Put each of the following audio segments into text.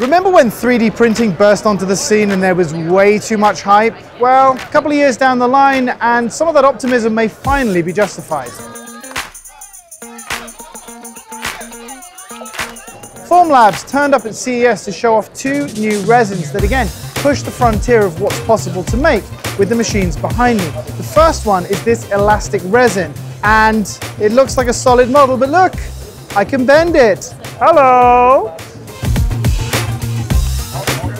Remember when 3D printing burst onto the scene and there was way too much hype? Well, a couple of years down the line and some of that optimism may finally be justified. Formlabs turned up at CES to show off two new resins that again push the frontier of what's possible to make with the machines behind me. The first one is this elastic resin and it looks like a solid model, but look, I can bend it. Hello!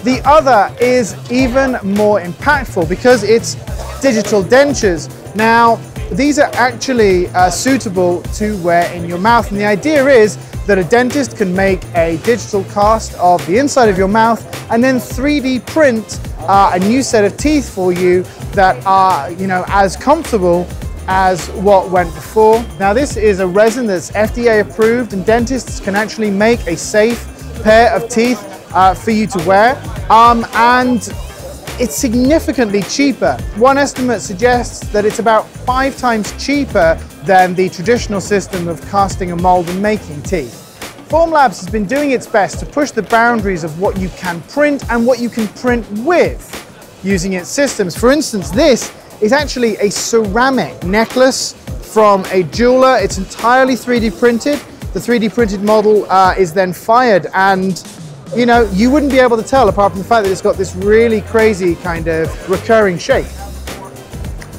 The other is even more impactful because it's digital dentures. Now, these are actually suitable to wear in your mouth, and the idea is that a dentist can make a digital cast of the inside of your mouth and then 3D print a new set of teeth for you that are, you know, as comfortable as what went before. Now, this is a resin that's FDA approved, and dentists can actually make a safe pair of teeth for you to wear, and it's significantly cheaper. One estimate suggests that it's about 5 times cheaper than the traditional system of casting a mold and making teeth. Formlabs has been doing its best to push the boundaries of what you can print and what you can print with using its systems. For instance, this is actually a ceramic necklace from a jeweler. It's entirely 3D printed. The 3D printed model is then fired, and you know, you wouldn't be able to tell apart from the fact that it's got this really crazy kind of recurring shape.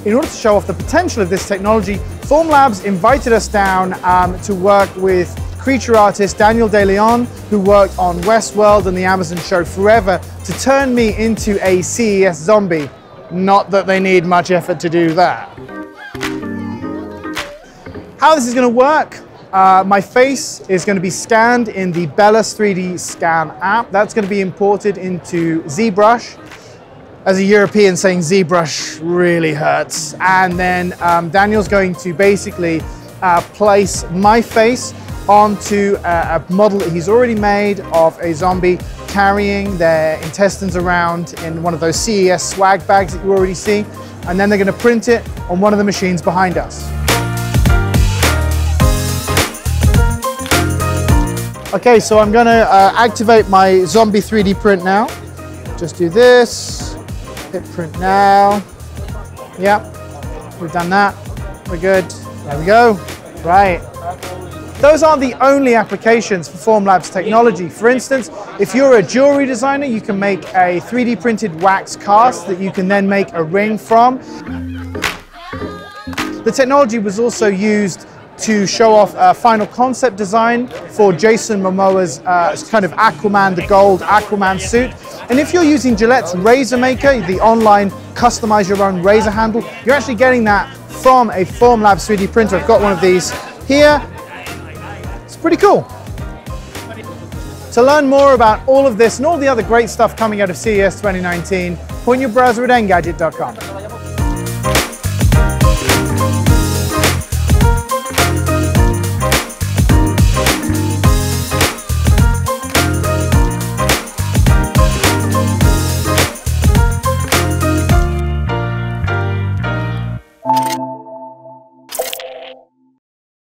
In order to show off the potential of this technology, Formlabs invited us down to work with creature artist Daniel De Leon, who worked on Westworld and the Amazon show Forever, to turn me into a CES zombie. Not that they need much effort to do that. How this is going to work? My face is going to be scanned in the Bellus 3D Scan app. That's going to be imported into ZBrush. As a European, saying ZBrush really hurts. And then Daniel's going to basically place my face onto a model that he's already made of a zombie carrying their intestines around in one of those CES swag bags that you already see. And then they're going to print it on one of the machines behind us. Okay, so I'm gonna activate my zombie 3D print now. Just do this, hit print now. Yep, we've done that, we're good. There we go, right. Those aren't the only applications for Formlabs technology. For instance, if you're a jewelry designer, you can make a 3D printed wax cast that you can then make a ring from. The technology was also used to show off a final concept design for Jason Momoa's kind of Aquaman, the gold Aquaman suit. And if you're using Gillette's Razor Maker, the online customize your own razor handle, you're actually getting that from a Formlabs 3D printer. I've got one of these here. It's pretty cool. To learn more about all of this and all the other great stuff coming out of CES 2019, point your browser at engadget.com.